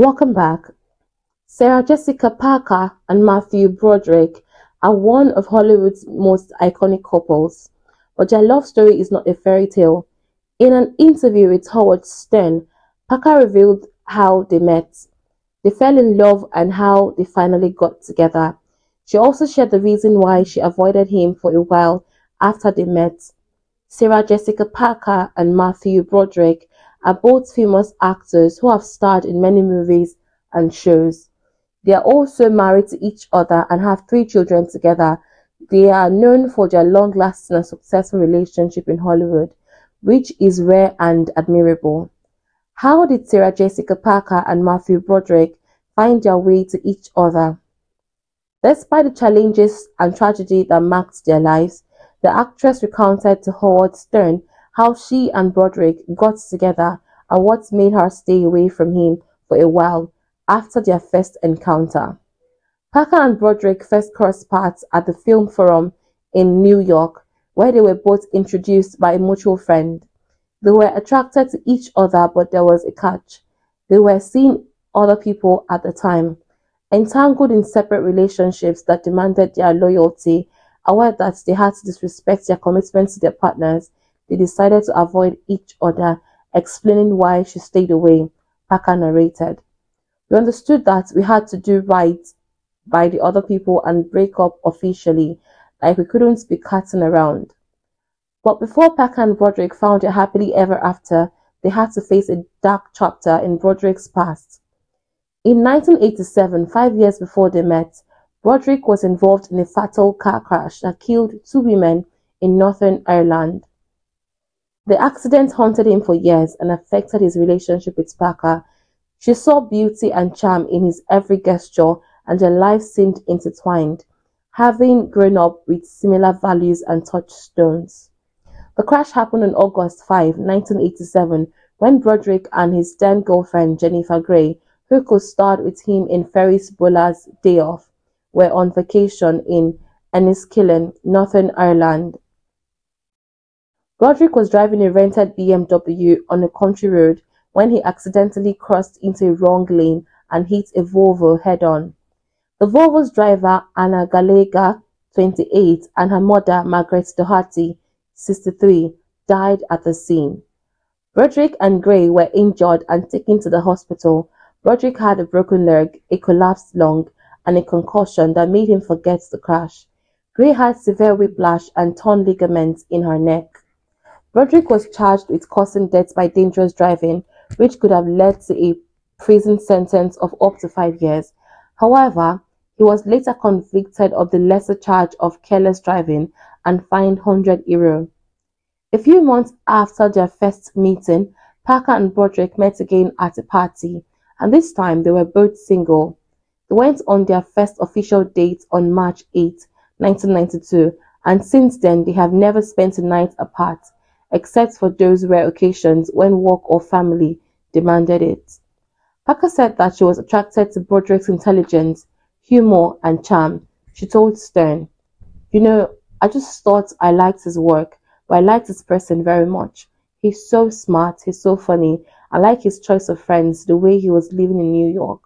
Welcome back. Sarah Jessica Parker and Matthew Broderick are one of Hollywood's most iconic couples, but their love story is not a fairy tale. In an interview with Howard Stern, Parker revealed how they met, they fell in love, and how they finally got together. She also shared the reason why she avoided him for a while after they met. Sarah Jessica Parker and Matthew Broderick are both famous actors who have starred in many movies and shows. They are also married to each other and have 3 children together. They are known for their long-lasting and successful relationship in Hollywood, which is rare and admirable. How did Sarah Jessica Parker and Matthew Broderick find their way to each other? Despite the challenges and tragedy that marked their lives, the actress recounted to Howard Stern how she and Broderick got together and what made her stay away from him for a while after their first encounter. Parker and Broderick first crossed paths at the Film Forum in New York, where they were both introduced by a mutual friend. They were attracted to each other, but there was a catch. They were seeing other people at the time, entangled in separate relationships that demanded their loyalty. Aware that they had to disrespect their commitment to their partners, they decided to avoid each other, explaining why she stayed away. Parker narrated, "We understood that we had to do right by the other people and break up officially, like we couldn't be cutting around." But before Parker and Broderick found a happily ever after, they had to face a dark chapter in Broderick's past. In 1987, 5 years before they met, Broderick was involved in a fatal car crash that killed 2 women in Northern Ireland. The accident haunted him for years and affected his relationship with Parker. She saw beauty and charm in his every gesture, and their lives seemed intertwined, having grown up with similar values and touchstones. The crash happened on August 5, 1987, when Broderick and his then girlfriend Jennifer Gray, who co-starred with him in Ferris Bueller's Day Off, were on vacation in Enniskillen, Northern Ireland. Broderick was driving a rented BMW on a country road when he accidentally crossed into a wrong lane and hit a Volvo head-on. The Volvo's driver, Anna Galega, 28, and her mother, Margaret Doherty, 63, died at the scene. Broderick and Gray were injured and taken to the hospital. Broderick had a broken leg, a collapsed lung, and a concussion that made him forget the crash. Gray had severe whiplash and torn ligaments in her neck. Broderick was charged with causing death by dangerous driving, which could have led to a prison sentence of up to 5 years. However, he was later convicted of the lesser charge of careless driving and fined €100. A few months after their first meeting, Parker and Broderick met again at a party, and this time they were both single. They went on their first official date on March 8, 1992, and since then they have never spent a night apart, except for those rare occasions when work or family demanded it. Parker said that she was attracted to Broderick's intelligence, humor, and charm. She told Stern, "You know, I just thought I liked his work, but I liked his person very much. He's so smart, he's so funny. I like his choice of friends, the way he was living in New York."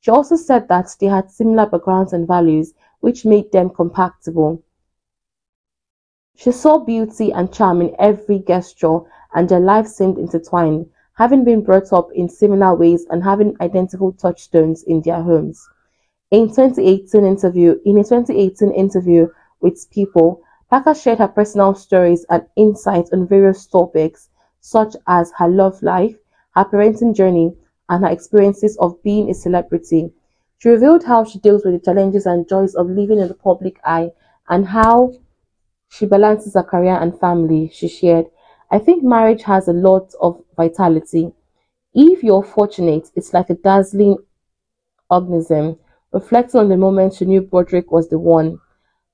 She also said that they had similar backgrounds and values, which made them compatible. She saw beauty and charm in every gesture, and their lives seemed intertwined, having been brought up in similar ways and having identical touchstones in their homes. In a 2018 interview with People, Parker shared her personal stories and insights on various topics, such as her love life, her parenting journey, and her experiences of being a celebrity. She revealed how she deals with the challenges and joys of living in the public eye and how she balances her career and family. She shared, "I think marriage has a lot of vitality. If you're fortunate, it's like a dazzling organism." Reflecting on the moment she knew Broderick was the one,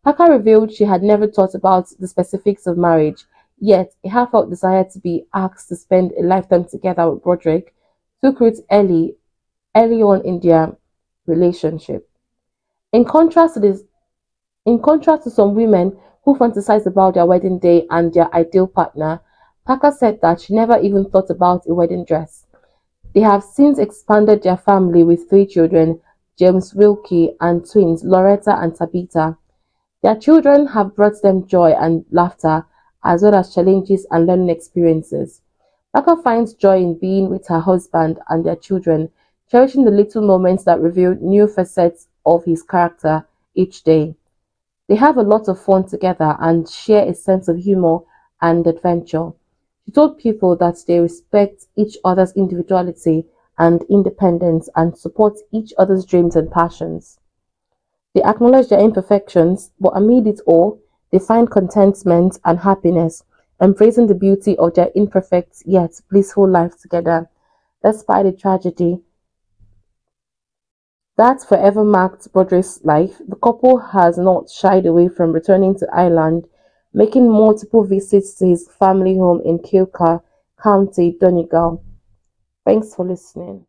Parker revealed she had never thought about the specifics of marriage, yet a heartfelt desire to be asked to spend a lifetime together with Broderick took root early on in their relationship. In contrast to some women who fantasize about their wedding day and their ideal partner, Parker said that she never even thought about a wedding dress. They have since expanded their family with 3 children, James Wilkie, and twins Loretta and Tabitha. Their children have brought them joy and laughter, as well as challenges and learning experiences. Parker finds joy in being with her husband and their children, cherishing the little moments that reveal new facets of his character each day. They have a lot of fun together and share a sense of humor and adventure. She told people that they respect each other's individuality and independence and support each other's dreams and passions. They acknowledge their imperfections, but amid it all, they find contentment and happiness, embracing the beauty of their imperfect yet blissful life together, despite a tragedy that forever marked Broderick's life. The couple has not shied away from returning to Ireland, making multiple visits to his family home in Kilcar, County Donegal. Thanks for listening.